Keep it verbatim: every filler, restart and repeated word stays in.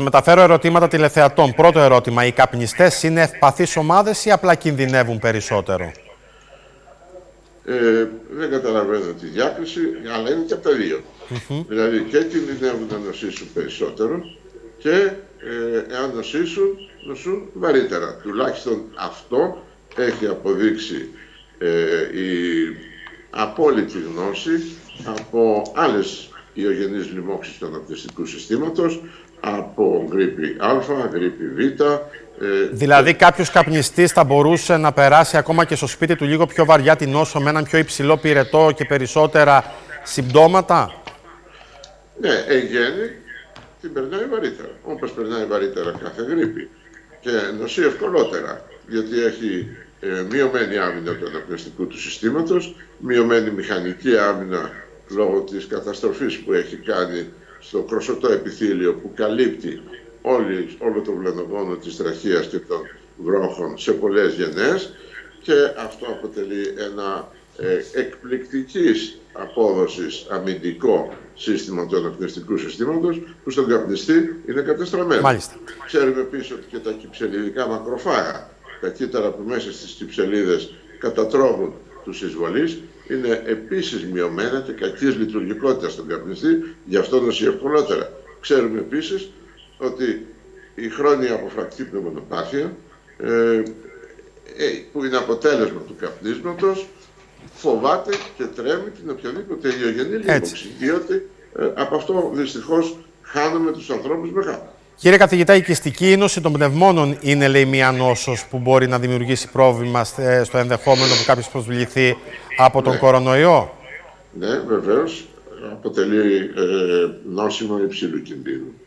σας μεταφέρω ερωτήματα τηλεθεατών. Πρώτο ερώτημα. Οι καπνιστές είναι ευπαθείς ομάδες ή απλά κινδυνεύουν περισσότερο? Ε, δεν καταλαβαίνω τη διάκριση, αλλά είναι και από τα δύο. Mm-hmm. Δηλαδή και κινδυνεύουν να νοσήσουν περισσότερο και ε, εάν νοσήσουν, νοσούν βαρύτερα. Τουλάχιστον αυτό έχει αποδείξει ε, η απόλυτη γνώση από άλλες ιογενείς λοιμώξεις του αναπνευστικού συστήματος, από γρήπη Α, γρήπη Β. Ε, δηλαδή, κάποιος καπνιστής θα μπορούσε να περάσει ακόμα και στο σπίτι του λίγο πιο βαριά την νόσο με έναν πιο υψηλό πυρετό και περισσότερα συμπτώματα? Ναι, εν γέννη την περνάει βαρύτερα. Όπως περνάει βαρύτερα κάθε γρήπη. Και νοσεί ευκολότερα, διότι έχει ε, μειωμένη άμυνα του αναπνευστικού του συστήματος, μειωμένη μηχανική άμυνα λόγω της καταστροφής που έχει κάνει στο κροσωτό επιθύλιο που καλύπτει όλη, όλο το βλενογόνο της τραχείας και των βρόχων σε πολλές γενναίες, και αυτό αποτελεί ένα ε, εκπληκτικής απόδοσης αμυντικό σύστημα του αναπνευστικού συστήματος που στον καπνιστή είναι κατεστραμμένο. Μάλιστα. Ξέρουμε επίσης ότι και τα κυψελιδικά μακροφάγα, τα κύτταρα που μέσα στις κυψελίδες κατατρώγουν τους εισβολείς, είναι επίσης μειωμένα και κακής λειτουργικότητας στον καπνιστή, γι' αυτό νοσεί ευκολότερα. Ξέρουμε επίσης ότι η χρόνια αποφρακτική πνευμονοπάθεια, ε, που είναι αποτέλεσμα του καπνίσματος, φοβάται και τρέμει την οποιαδήποτε ιογενή λίμωξη, διότι ε, από αυτό δυστυχώς χάνουμε τους ανθρώπους μεγάλα. Κύριε καθηγητά, η κυστική ίνωση των πνευμόνων είναι, λέει, μία νόσος που μπορεί να δημιουργήσει πρόβλημα στο ενδεχόμενο που κάποιος προσβληθεί από τον ναι. κορονοϊό. Ναι, βεβαίως. Αποτελεί ε, νόσημα υψηλού κινδύνου.